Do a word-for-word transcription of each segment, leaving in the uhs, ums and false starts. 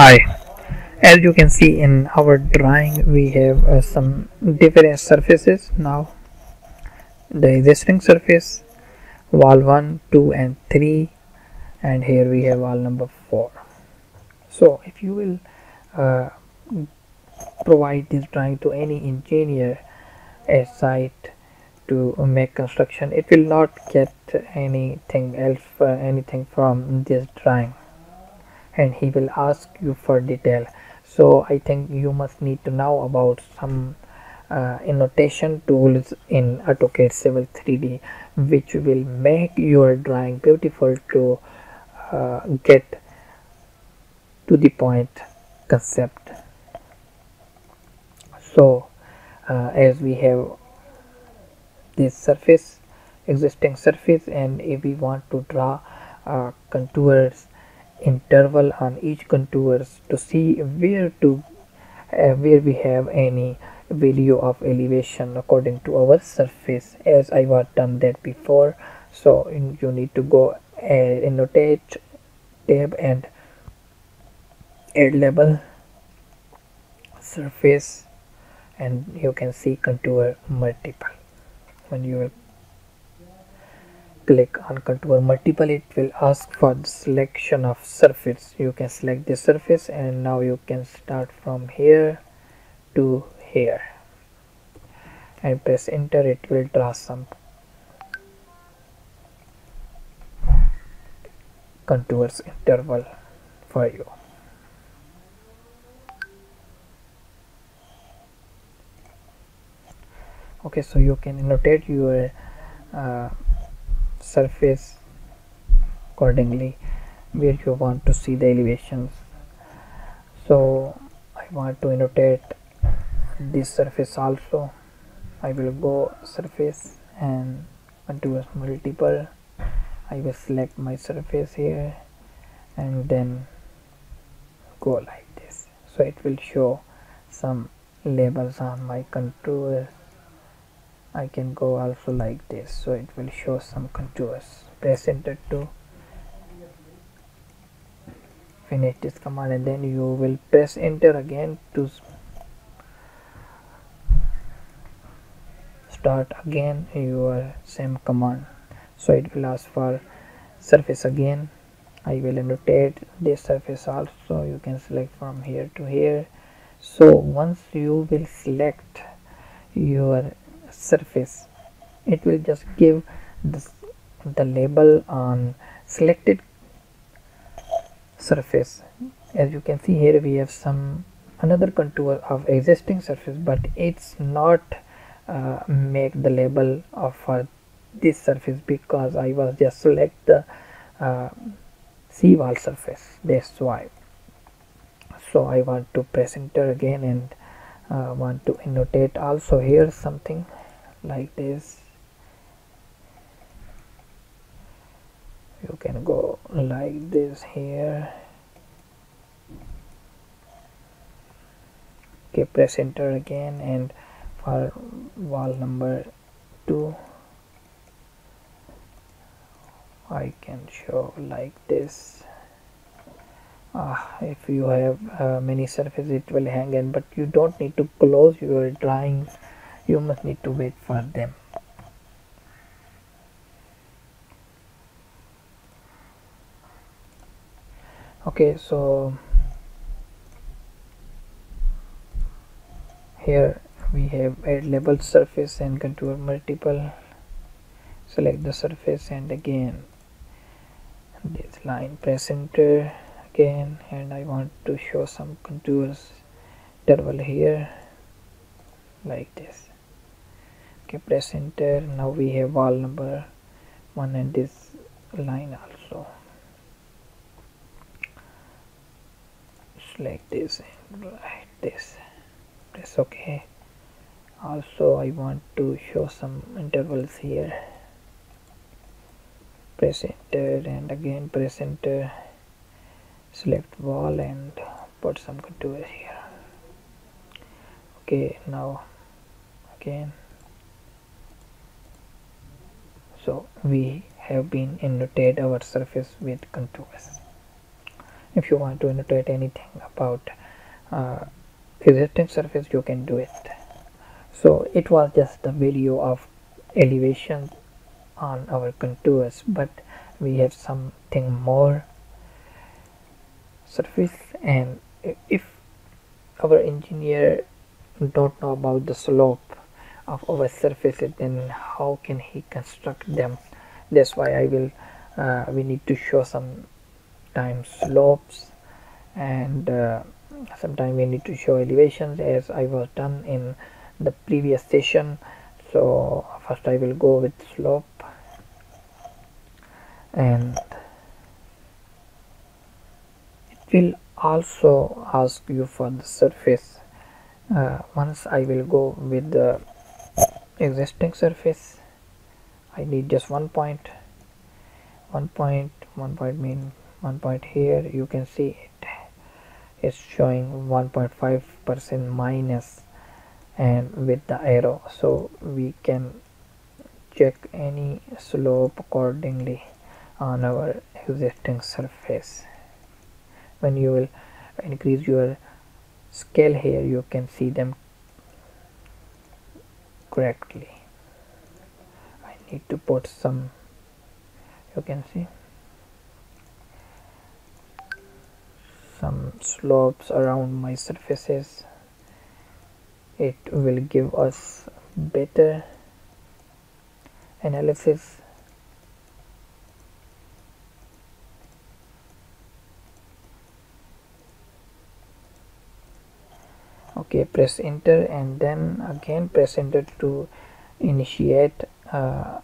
Hi, as you can see in our drawing we have uh, some different surfaces. Now the existing surface, wall one, two and three, and here we have wall number four. So if you will uh, provide this drawing to any engineer at site to make construction, it will not get anything else uh, anything from this drawing, and he will ask you for detail. So I think you must need to know about some uh, annotation tools in AutoCAD Civil three D, which will make your drawing beautiful to uh, get to the point concept. So uh, as we have this surface, existing surface, and if we want to draw uh, contours, interval on each contours to see where to uh, where we have any value of elevation according to our surface, as I was done that before. So in, you need to go uh, annotate tab and add label surface, and you can see contour multiple. When you will click on contour multiple, it will ask for the selection of surface. You can select the surface, and now you can start from here to here and press enter. It will draw some contours interval for you. Okay, so you can annotate your uh, surface accordingly where you want to see the elevations. So I want to annotate this surface also. I will go surface and contours multiple. I will select my surface here and then go like this. So it will show some labels on my contour. I can go also like this, so it will show some contours. Press enter to finish this command, and then you will press enter again to start again your same command. So it will ask for surface again. I will annotate this surface also. You can select from here to here. So once you will select your surface, it will just give this, the label on selected surface. As you can see here, we have some another contour of existing surface, but it's not uh, make the label of for this surface, because I was just select the uh, seawall surface. That's why. So I want to press enter again, and uh, want to annotate also here something like this. You can go like this here. Okay, press enter again, and for wall number two I can show like this. Ah, if you have uh, many surfaces, it will hang in, but you don't need to close your drawings. You must need to wait for them. Okay, so here we have add label surface and contour multiple. Select the surface and again this line, press enter again, and I want to show some contours interval here like this. Okay, press enter. Now we have wall number one and this line also. Select this and write this. Press OK. Also I want to show some intervals here. Press enter and again press enter. Select wall and put some contours here. Okay, now again. So we have been annotated our surface with contours. If you want to annotate anything about uh, existing surface, you can do it. So it was just the video of elevation on our contours, but we have something more surface. And if our engineer don't know about the slope of our surfaces, then how can he construct them? That's why I will uh, we need to show some time slopes, and uh, sometimes we need to show elevations, as I was done in the previous session. So first I will go with slope, and it will also ask you for the surface. Uh, once I will go with the existing surface, I need just one point, one point, one point mean one point here. You can see it is showing one point five percent minus, and with the arrow, so we can check any slope accordingly on our existing surface. When you will increase your scale here, you can see them correctly. I need to put some, you can see some slopes around my surfaces. It will give us better analysis. Okay, press enter, and then again press enter to initiate uh,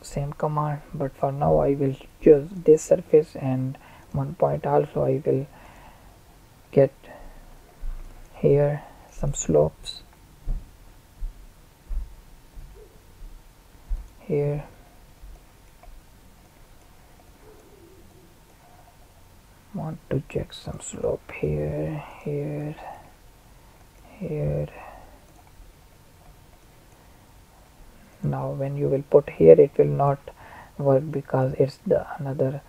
same command. But for now I will choose this surface, and one point also I will get here some slopes here. Want to check some slope here, here, here. Now when you will put here, it will not work because it's the another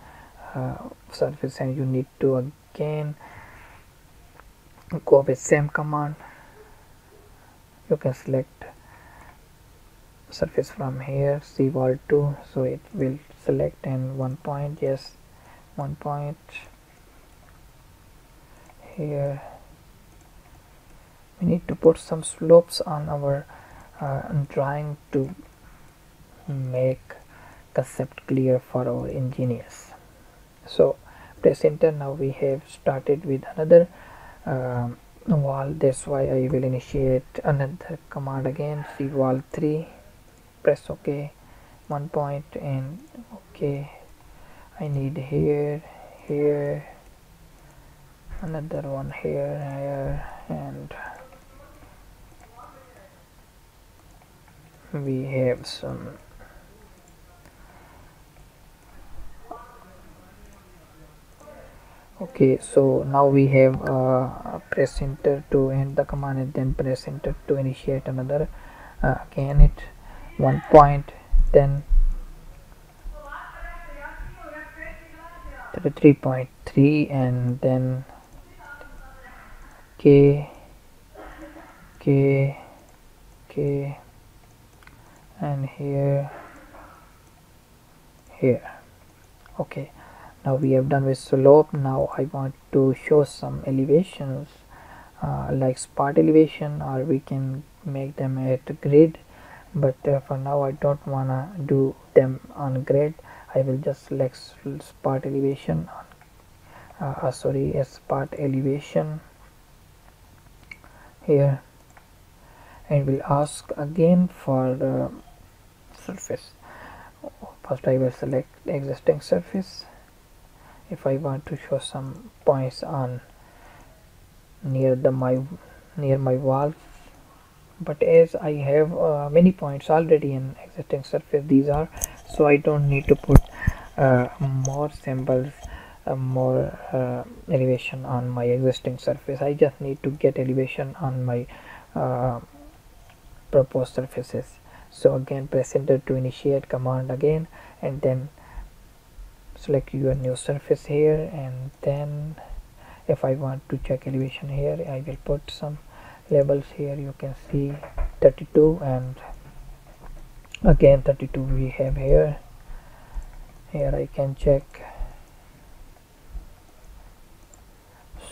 uh, surface, and you need to again go with same command. You can select surface from here, C-bar two, so it will select, and one point, yes, one point. Here we need to put some slopes on our uh, drawing to make concept clear for our engineers. So press enter. Now we have started with another uh, wall. That's why I will initiate another command again, C wall three, press OK, one point and OK. I need here, here, another one here, here, and we have some okay. So now we have uh, press enter to end the command, and then press enter to initiate another uh, again it one point, then thirty-three point three, and then K, K, K, and here, here. Okay, now we have done with slope. Now I want to show some elevations, uh, like spot elevation, or we can make them at grid. But uh, for now I don't wanna do them on grid. I will just select spot elevation, uh, uh, sorry, a spot elevation here, and will ask again for the surface. First I will select the existing surface. If I want to show some points on near the my near my walls, but as I have uh, many points already in existing surface, these are, so I don't need to put uh, more symbols, more uh, elevation on my existing surface. I just need to get elevation on my uh, proposed surfaces. So again press enter to initiate command again, and then select your new surface here, and then if I want to check elevation here, I will put some labels here. You can see thirty-two, and again thirty-two we have here. Here I can check.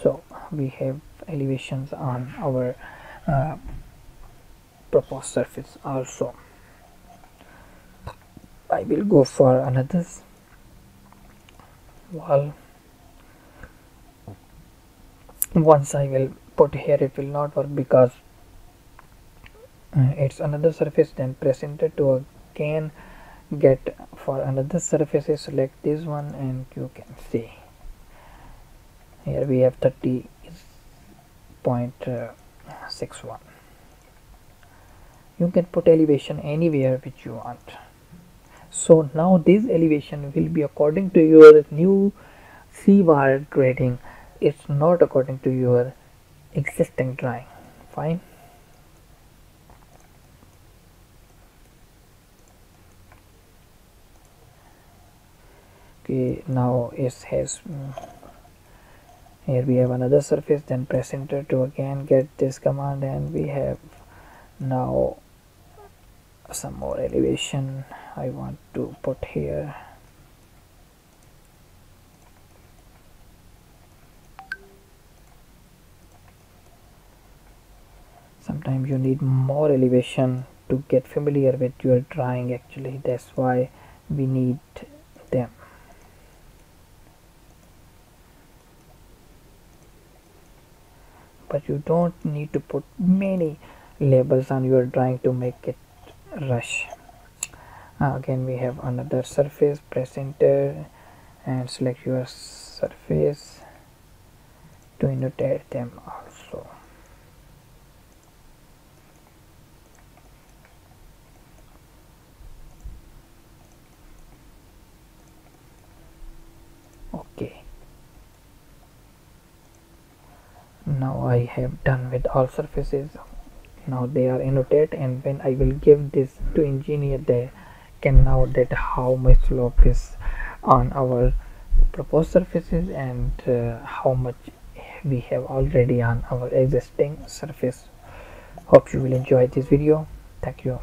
So we have elevations on our uh, proposed surface also. I will go for another wall. Once I will put here, it will not work because uh, it's another surface. Then press enter to again get for another surface. Select this one, and you can see here we have thirty point six one. You can put elevation anywhere which you want. So now this elevation will be according to your new C-bar grading. It's not according to your existing drawing. Fine. Okay, now it has here we have another surface. Then press enter to again get this command, and we have now some more elevation I want to put here. Sometimes you need more elevation to get familiar with your drawing. Actually, that's why we need them. But you don't need to put many labels on your drawing to make it rush. Now again we have another surface. Press enter and select your surface to annotate them also. Okay, now I have done with all surfaces. Now they are annotated, and when I will give this to engineer, they can now that how much slope is on our proposed surfaces and uh, how much we have already on our existing surface. Hope you will enjoy this video. Thank you.